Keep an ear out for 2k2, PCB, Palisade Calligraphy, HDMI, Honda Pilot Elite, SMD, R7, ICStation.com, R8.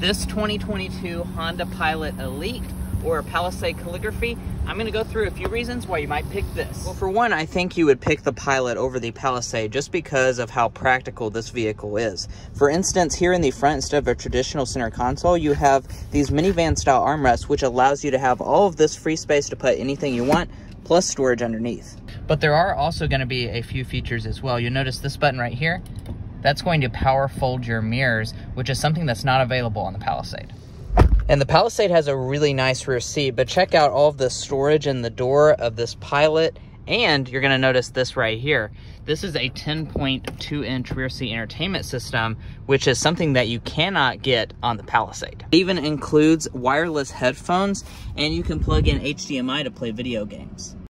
this 2022 Honda Pilot Elite or Palisade Calligraphy. I'm gonna go through a few reasons why you might pick this. Well, for one, I think you would pick the Pilot over the Palisade just because of how practical this vehicle is. For instance, here in the front, instead of a traditional center console, you have these minivan style armrests, which allows you to have all of this free space to put anything you want, plus storage underneath. But there are also gonna be a few features as well. You'll notice this button right here, that's going to power fold your mirrors, which is something that's not available on the Palisade. And the Palisade has a really nice rear seat, but check out all of the storage in the door of this Pilot. And you're gonna notice this right here. This is a 10.2 inch rear seat entertainment system, which is something that you cannot get on the Palisade. It even includes wireless headphones, and you can plug in HDMI to play video games.